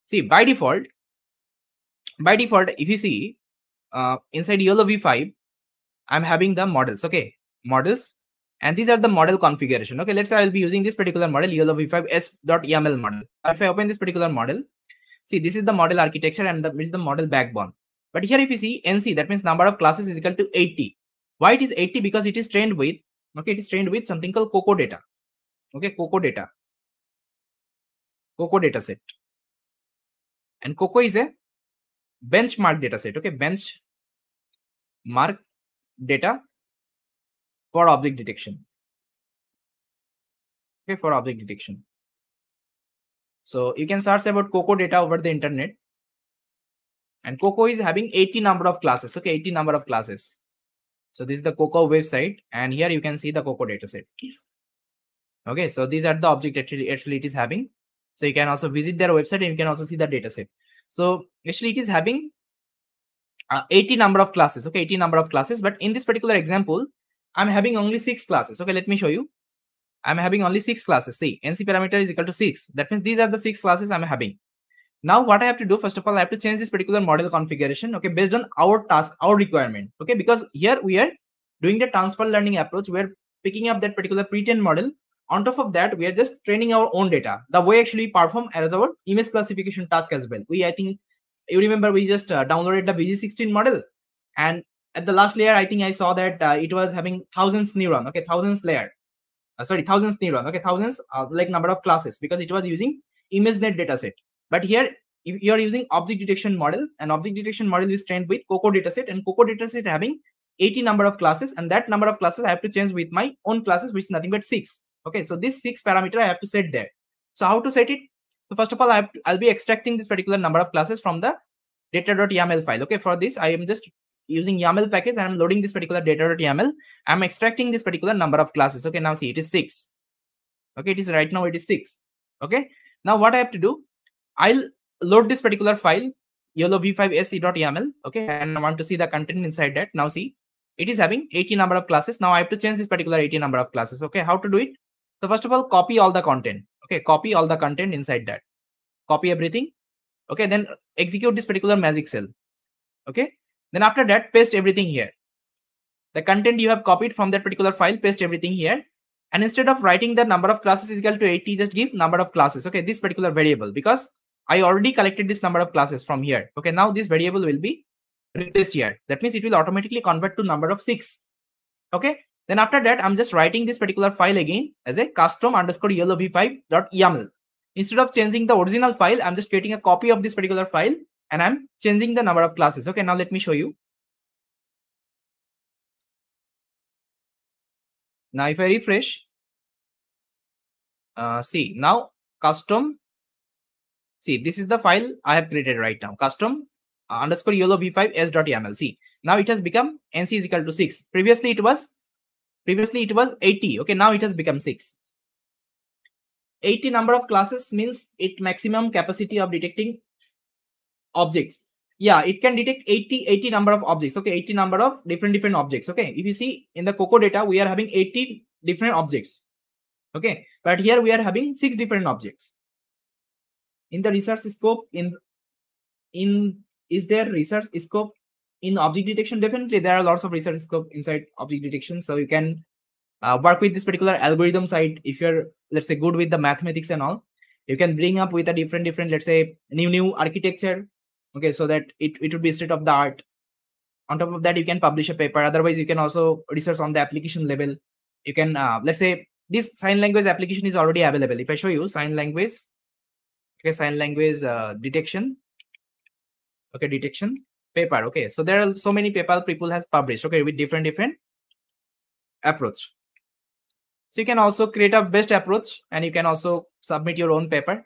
see, by default if you see inside YOLOv5, I'm having the models. Okay, models, and these are the model configuration. Okay, let's say I'll be using this particular model, YOLOv5 s.yaml model. If I open this particular model, see, this is the model architecture and which is the model backbone. But here if you see nc, that means number of classes is equal to 80. Why it is 80? Because it is trained with, okay, it is trained with something called COCO data. Okay, COCO data set. And COCO is a benchmark data set. Okay, benchmark data for object detection. Okay, for object detection. So you can search about COCO data over the internet. And COCO is having 80 number of classes. Okay, 80 number of classes. So this is the COCO website, and here you can see the COCO dataset. Okay, so these are the object actually it is having. So you can also visit their website and you can also see the data set. So actually it is having 80 number of classes, okay, 80 number of classes. But in this particular example, I'm having only 6 classes. Okay, let me show you. I'm having only 6 classes. See, NC parameter is equal to 6. That means these are the 6 classes I'm having. Now what I have to do, first of all, I have to change this particular model configuration, okay, based on our task, our requirement, okay, because here we are doing the transfer learning approach. We're picking up that particular pre-trained model. On top of that, we are just training our own data. The way actually perform as our image classification task as well. I think you remember we just downloaded the VGG16 model, and at the last layer, I think I saw that it was having thousands like number of classes, because it was using ImageNet dataset. But here, if you are using object detection model, and object detection model is trained with COCO dataset, and COCO dataset having 80 number of classes, and that number of classes I have to change with my own classes, which is nothing but 6. Okay, so this 6 parameter I have to set there. So how to set it? So first of all, I'll be extracting this particular number of classes from the data.yaml file. Okay, for this I am just using YAML package, and I'm loading this particular data.yaml. I'm extracting this particular number of classes. Okay, now see, it is 6. Okay, it is right now, it is 6. Okay, now what I have to do, I'll load this particular file, YOLOv5se.yaml. Okay, and I want to see the content inside that. Now see, it is having 80 number of classes. Now I have to change this particular 80 number of classes. Okay, how to do it? So first of all, copy all the content. Okay, copy all the content inside that. Copy everything. Okay, then execute this particular magic cell. Okay, then after that, paste everything here. The content you have copied from that particular file, paste everything here. And instead of writing the number of classes is equal to 80, just give number of classes. Okay, this particular variable, because I already collected this number of classes from here. Okay, now this variable will be replaced here. That means it will automatically convert to number of 6. Okay. Then after that, I'm just writing this particular file again as a custom_yolov5.yaml. Instead of changing the original file, I'm just creating a copy of this particular file, and I'm changing the number of classes. Okay, now let me show you. Now if I refresh, see, now custom, see, this is the file I have created right now, custom_yolov5s.yaml. See, now it has become nc is equal to 6. Previously it was 80. Okay, now it has become 6. 80 number of classes means it maximum capacity of detecting objects. Yeah, it can detect 80 number of objects. Okay, 80 number of different objects. Okay, if you see in the COCO data, we are having 80 different objects. Okay, but here we are having 6 different objects. In the research scope, is there research scope in object detection? Definitely there are lots of research scope inside object detection. So you can work with this particular algorithm side. If you're, let's say, good with the mathematics and all, you can bring up with a different, let's say, new architecture. Okay, so that it would be state of the art. On top of that, you can publish a paper. Otherwise, you can also research on the application level. You can, let's say, this sign language application is already available. If I show you sign language, okay, sign language detection, okay, detection paper. Okay, so there are so many people has published, okay, with different approach. So you can also create a best approach, and you can also submit your own paper.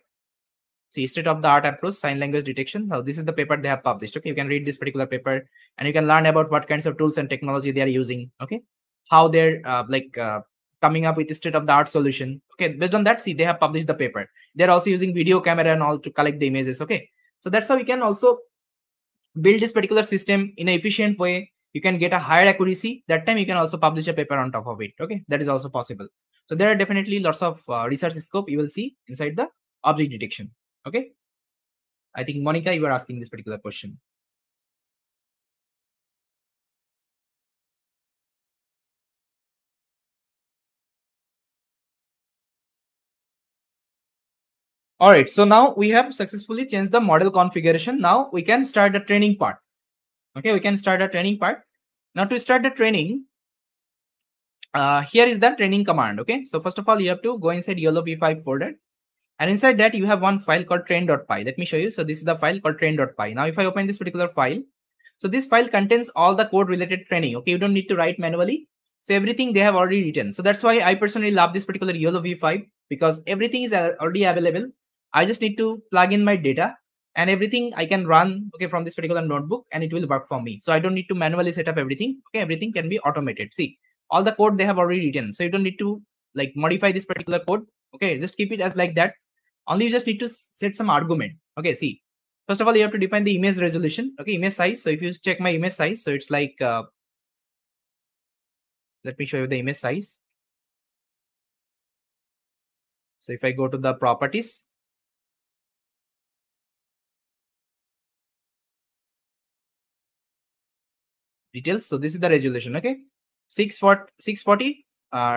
See, state of the art approach, sign language detection. So this is the paper they have published. Okay, you can read this particular paper, and you can learn about what kinds of tools and technology they are using. Okay, how they're coming up with the state of the art solution. Okay, based on that, see, they have published the paper. They're also using video camera and all to collect the images. Okay, so that's how you can also build this particular system in an efficient way. You can get a higher accuracy. That time you can also publish a paper on top of it. Okay, that is also possible. So there are definitely lots of research scope you will see inside the object detection. Okay, I think Monica, you were asking this particular question. All right, so now we have successfully changed the model configuration. Now we can start the training part. Okay, we can start the training part. Now to start the training, here is the training command. Okay, so first of all, you have to go inside YOLOv5 folder, and inside that you have one file called train.py. Let me show you. So this is the file called train.py. Now if I open this particular file, so this file contains all the code related training. Okay, you don't need to write manually. So everything they have already written. So that's why I personally love this particular YOLOv5, because everything is already available. I just need to plug in my data, and everything I can run, okay, from this particular notebook, and it will work for me. So I don't need to manually set up everything. Okay, everything can be automated. See, all the code they have already written. So you don't need to modify this particular code. Okay, just keep it as like that. Only you just need to set some argument. Okay, see, first of all, you have to define the image resolution. Okay, image size. So if you check my image size, so it's like, let me show you the image size. So if I go to the properties, details. So this is the resolution. Okay, 640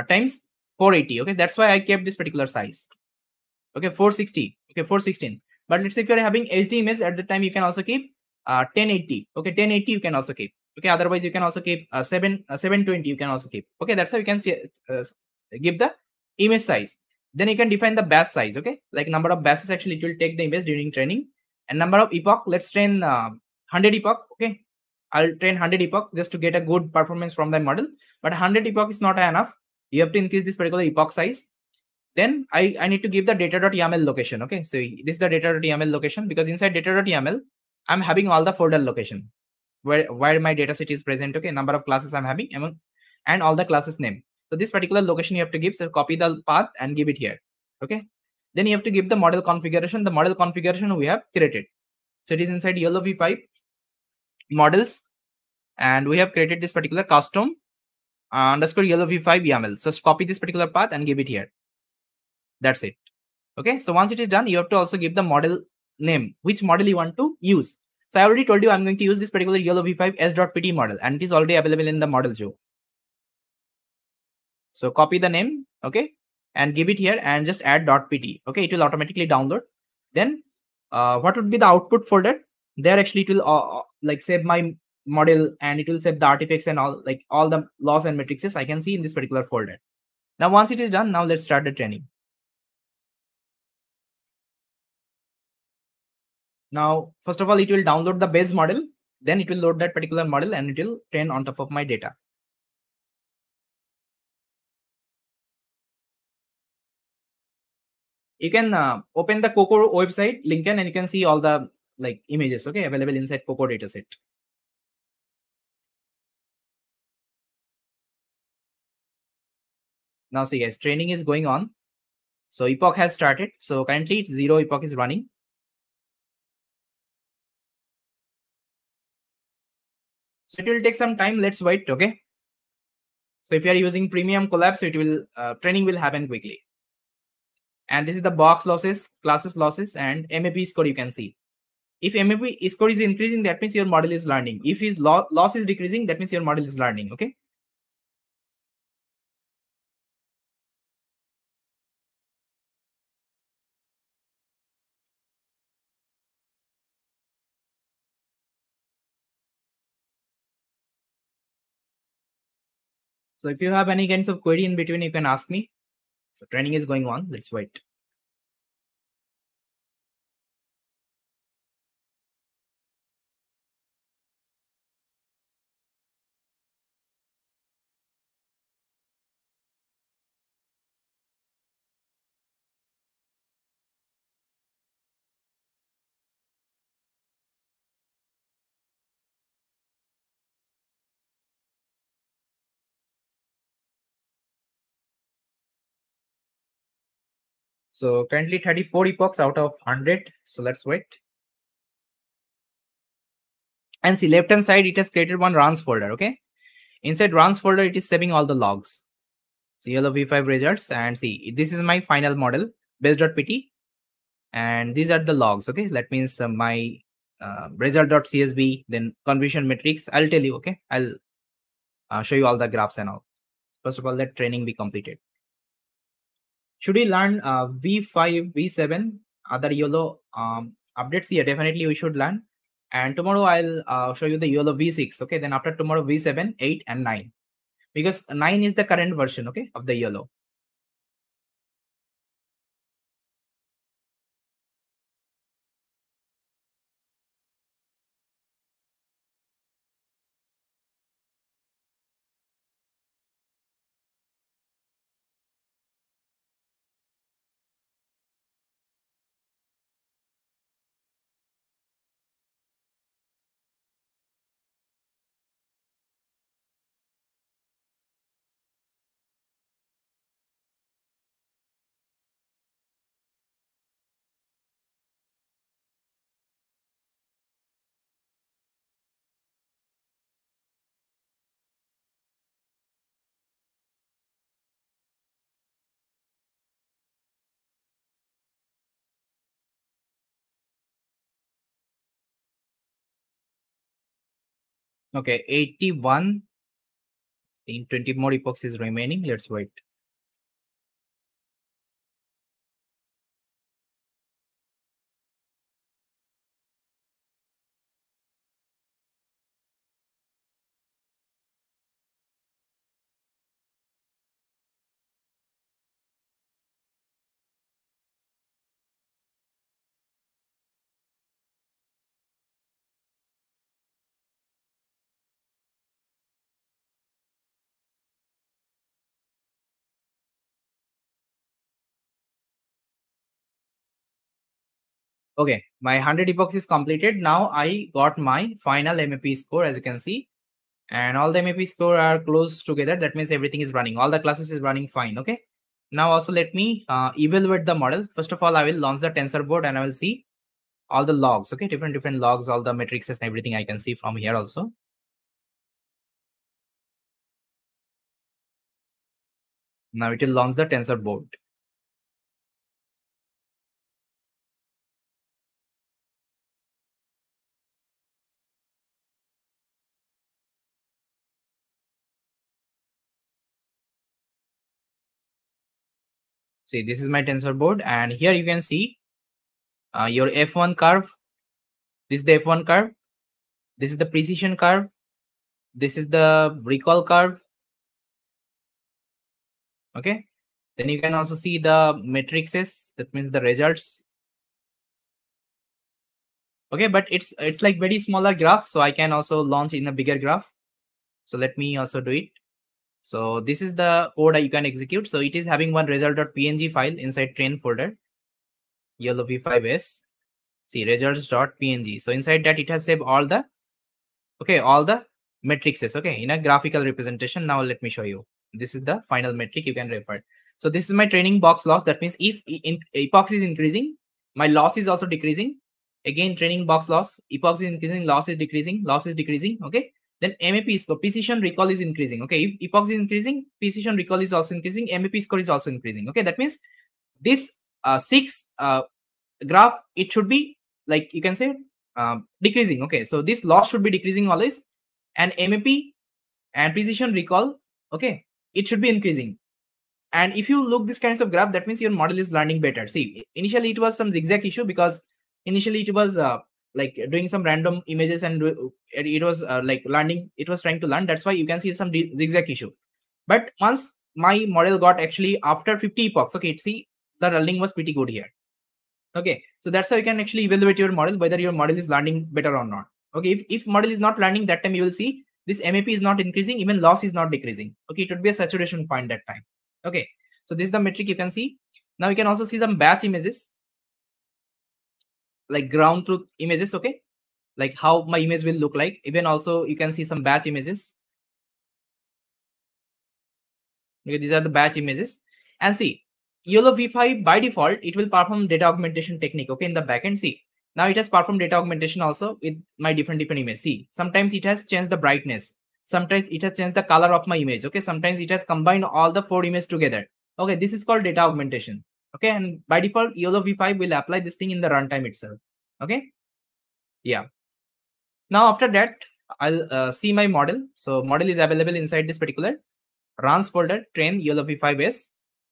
times 480. Okay, that's why I kept this particular size. Okay, 460. Okay, 416. But let's say if you're having HD image at the time, you can also keep 1080. Okay, 1080 you can also keep. Okay, otherwise you can also keep 720. You can also keep. Okay, that's how you can see, give the image size. Then you can define the batch size. Okay, like number of batches actually it will take the image during training, and number of epoch. Let's train 100 epoch. Okay, I'll train 100 epoch just to get a good performance from the model. But 100 epoch is not enough. You have to increase this particular epoch size. Then I need to give the data.yaml location. Okay, so this is the data.yaml location, because inside data.yaml, I'm having all the folder location where my data set is present. Okay, number of classes I'm having among, and all the classes name. So this particular location you have to give. So copy the path and give it here. Okay, then you have to give the model configuration. The model configuration we have created. So it is inside YOLOv5 models, and we have created this particular custom underscore YOLOv5 YAML. So copy this particular path and give it here. That's it. Okay, so once it is done, you have to also give the model name, which model you want to use. So I already told you I'm going to use this particular YOLOv5 s.pt model, and it is already available in the model view. So copy the name, okay, and give it here and just add .pt. Okay, it will automatically download. Then what would be the output folder? There actually it will like save my model, and it will save the artifacts and all, like all the laws and matrices I can see in this particular folder. Now once it is done, now let's start the training. Now, first of all, it will download the base model. Then it will load that particular model and it will train on top of my data. You can open the COCO website, Lincoln, and you can see all the like images, okay, available inside COCO dataset. Now see guys, training is going on. So epoch has started. So currently it's 0 epoch is running. So it will take some time. Let's wait. Okay. So if you are using premium collab, so it will training will happen quickly. And this is the box losses, classes losses, and MAP score you can see. If MAP score is increasing, that means your model is learning. If his loss is decreasing, that means your model is learning. Okay. So if you have any kinds of query in between, you can ask me. So training is going on. Let's wait. So currently 34 epochs out of 100. So let's wait. And see left hand side, it has created one runs folder. Okay. Inside runs folder, it is saving all the logs. So YOLOv5 results, and see, this is my final model base.pt. And these are the logs. Okay. That means my result.csv, then confusion matrix. I'll tell you. Okay. I'll show you all the graphs and all. First of all, let training be completed. Should we learn V5, V7, other YOLO updates? Yeah, definitely we should learn. And tomorrow I'll show you the YOLOv6. Okay, then after tomorrow, V7, 8, and 9. Because 9 is the current version, okay, of the YOLO. Okay, 81 in 20 more epochs is remaining. Let's wait. Okay, my 100 epochs is completed. Now I got my final MAP score, as you can see. And all the MAP score are close together. That means everything is running. All the classes is running fine. Okay. Now also let me evaluate the model. First of all, I will launch the TensorBoard and I will see all the logs. Okay, different logs, all the matrices and everything I can see from here also. Now it will launch the TensorBoard. See, this is my TensorBoard, and here you can see your F1 curve. This is the F1 curve. This is the precision curve. This is the recall curve. Okay. Then you can also see the matrices. That means the results. Okay, but it's like very smaller graph, so I can also launch in a bigger graph. So let me also do it. So this is the code you can execute. So it is having one result.png file inside train folder, YOLOv5s. See, results.png. So inside that it has saved all the, okay, all the matrices, okay, in a graphical representation. Now let me show you. This is the final metric you can refer. So this is my training box loss. That means if epochs is increasing, my loss is also decreasing. Again, training box loss, epochs is increasing, loss is decreasing, okay. Then MAP score, precision recall is increasing. Okay, if epochs is increasing, precision recall is also increasing, MAP score is also increasing. Okay, that means this graph, it should be like you can say decreasing. Okay, so this loss should be decreasing always, and MAP and precision recall, okay, it should be increasing. And if you look this kinds of graph, that means your model is learning better. See, initially it was some zigzag issue because initially it was like doing some random images and it was like learning, it was trying to learn. That's why you can see some zigzag issue. But once my model got actually after 50 epochs, okay, see the learning was pretty good here. Okay, so that's how you can actually evaluate your model, whether your model is learning better or not. Okay, if model is not learning, that time you will see this MAP is not increasing, even loss is not decreasing. Okay, it would be a saturation point that time. Okay, so this is the metric you can see. Now you can also see some batch images, like ground truth images, okay, like how my image will look like. Even also you can see some batch images. Okay, these are the batch images. And see, YOLOv5 by default it will perform data augmentation technique, okay, in the backend. See, now it has performed data augmentation also with my different image. See, sometimes it has changed the brightness, sometimes it has changed the color of my image, okay, sometimes it has combined all the 4 images together. Okay, this is called data augmentation. Okay, and by default, YOLOv5 will apply this thing in the runtime itself. Okay, yeah. Now after that, I'll see my model. So model is available inside this particular runs folder, train YOLOv5s,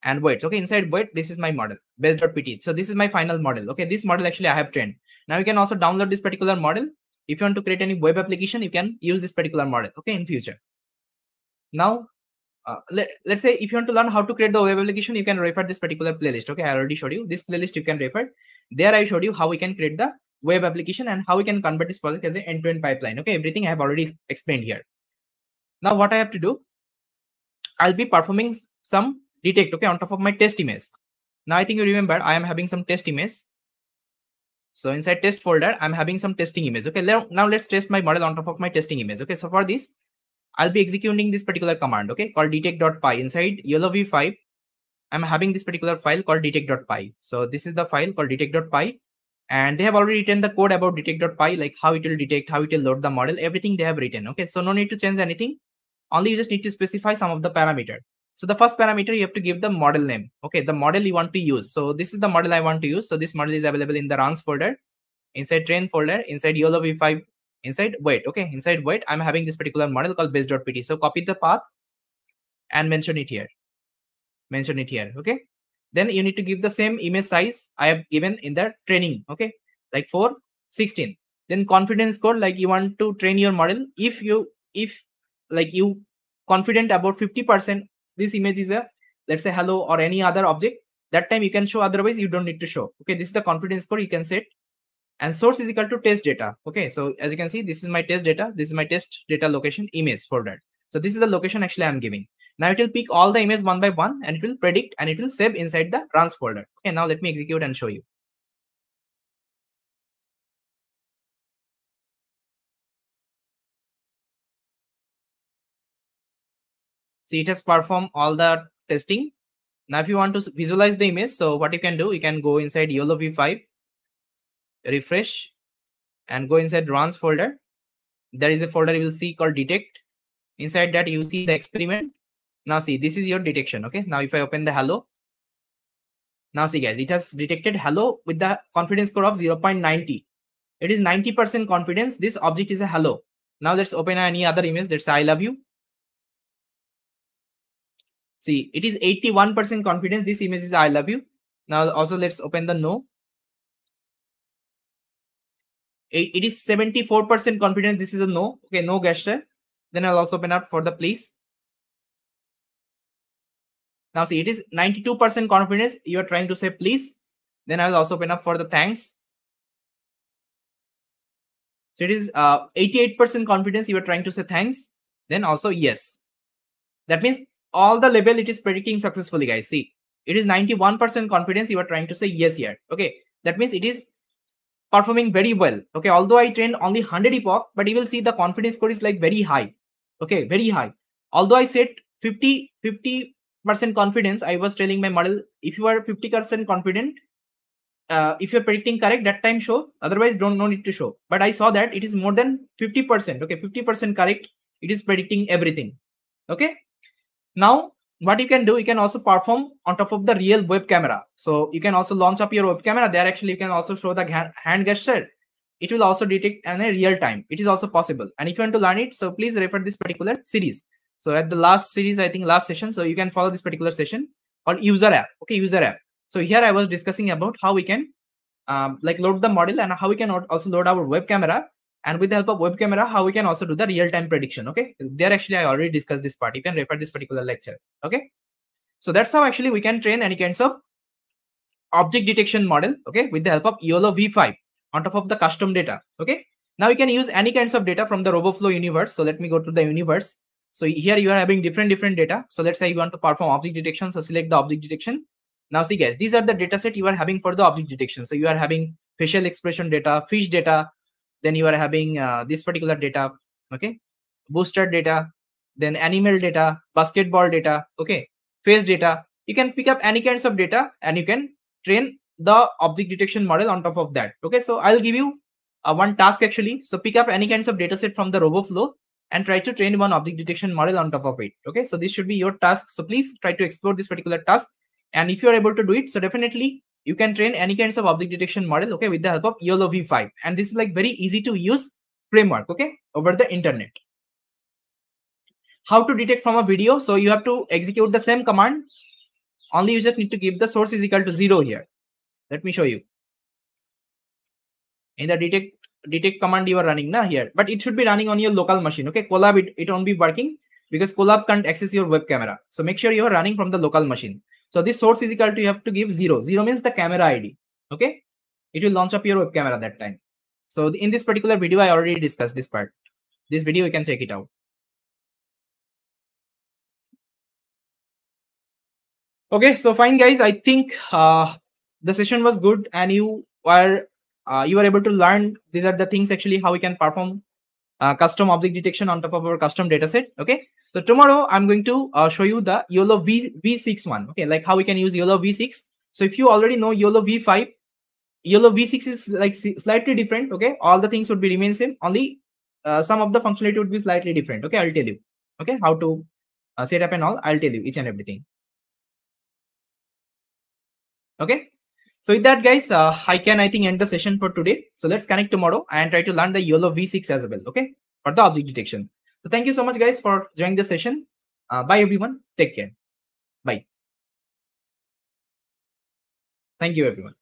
and weights. Okay, inside weight, this is my model base.pt. So this is my final model. Okay, this model actually I have trained. Now you can also download this particular model. If you want to create any web application, you can use this particular model. Okay, in future. Now. Let's say if you want to learn how to create the web application, you can refer this particular playlist. Okay, I already showed you this playlist. You can refer there. I showed you how we can create the web application and how we can convert this project as an end-to-end pipeline. Okay, everything I have already explained here. Now what I have to do, I'll be performing some detect, okay, on top of my test image. Now I think you remember I am having some test image. So inside test folder, I'm having some testing image. Okay, now let's test my model on top of my testing image. Okay, so for this, I'll be executing this particular command, okay, called detect.py. Inside YOLOv5, I'm having this particular file called detect.py. So this is the file called detect.py, and they have already written the code about detect.py, like how it will detect, how it will load the model, everything they have written. Okay, so no need to change anything. Only you just need to specify some of the parameter. So the first parameter you have to give the model name. Okay, the model you want to use. So this is the model I want to use. So this model is available in the runs folder, inside train folder, inside YOLOv5 inside wait. Okay, inside wait, I'm having this particular model called base.pt. So copy the path and mention it here. Okay. Then you need to give the same image size I have given in the training. Okay, like 4, 16. Then confidence score, like you want to train your model. If you you confident about 50%, this image is a, let's say, hello or any other object. That time you can show, otherwise you don't need to show. Okay, this is the confidence score you can set. And source is equal to test data. Okay, so as you can see, this is my test data. This is my test data location image for that. So this is the location actually I'm giving. Now it will pick all the images one by one and it will predict and it will save inside the runs folder. Okay, now let me execute and show you. See, it has performed all the testing. Now if you want to visualize the image, so what you can do, you can go inside YOLOv5, refresh, and go inside runs folder. There is a folder you will see called detect. Inside that you see the experiment. Now see, this is your detection. Okay, now if I open the hello, now see guys, it has detected hello with the confidence score of 0.90. It is 90% confidence this object is a hello. Now let's open any other image. Let's say I love you. See, it is 81% confidence this image is I love you. Now also let's open the no. It is 74% confidence this is a no. Okay, no gesture. Then I'll also open up for the please. Now see, it is 92% confidence you are trying to say please. Then I'll also open up for the thanks. So it is 88% confidence you are trying to say thanks. Then also yes. That means all the label it is predicting successfully, guys. See, it is 91% confidence you are trying to say yes here. Okay, that means it is performing very well. Okay, although I trained only 100 epoch, but you will see the confidence score is like very high. Okay, very high. Although I said 50% confidence, I was telling my model, if you are 50% confident, if you're predicting correct, that time show, otherwise no need to show. But I saw that it is more than 50%. Okay, 50% correct, it is predicting everything. Okay, now what you can do, you can also perform on top of the real web camera. So you can also launch up your web camera. There actually you can also show the hand gesture. It will also detect in a real time. It is also possible. And if you want to learn it, so please refer this particular series. So at the last series, I think last session, so you can follow this particular session called user app. Okay, user app. So here I was discussing about how we can like load the model and how we can also load our web camera. And with the help of web camera, how we can also do the real-time prediction. Okay, there actually I already discussed this part. You can refer this particular lecture. Okay, so that's how actually we can train any kinds of object detection model. Okay, with the help of YOLOv5 on top of the custom data. Okay, now you can use any kinds of data from the Roboflow universe. So let me go to the universe. So here you are having different data. So let's say you want to perform object detection. So select the object detection. Now see guys, these are the data set you are having for the object detection. So you are having facial expression data, fish data. Then you are having this particular data, okay, booster data, then animal data, basketball data, okay, face data. You can pick up any kinds of data and you can train the object detection model on top of that. Okay, so I'll give you one task actually. So pick up any kinds of data set from the Roboflow and try to train one object detection model on top of it. Okay, so this should be your task. So please try to explore this particular task. And if you are able to do it, so definitely you can train any kinds of object detection model, okay, with the help of YOLOv5. And this is like very easy to use framework, okay, over the internet. How to detect from a video? So you have to execute the same command. Only you just need to give the source is equal to 0 here. Let me show you. In the detect command you are running now here, but it should be running on your local machine, okay. Colab, it won't be working because Colab can't access your web camera. So make sure you are running from the local machine. So this source is equal to, you have to give 0. 0 means the camera ID. Okay. It will launch up your web camera that time. So in this particular video, I already discussed this part. This video, you can check it out. Okay. So fine guys, I think the session was good and you were able to learn. These are the things actually how we can perform custom object detection on top of our custom data set. Okay. So tomorrow I'm going to show you the YOLOv6 one. Okay, like how we can use YOLOv6. So if you already know YOLOv5, YOLOv6 is like slightly different. Okay, all the things would be remain same. Only some of the functionality would be slightly different. Okay, I'll tell you. Okay, how to set up and all. I'll tell you each and everything. Okay, So with that, guys, I think end the session for today. So let's connect tomorrow and try to learn the YOLOv6 as well, okay, for the object detection. So thank you so much, guys, for joining the session. Bye, everyone. Take care. Bye. Thank you, everyone.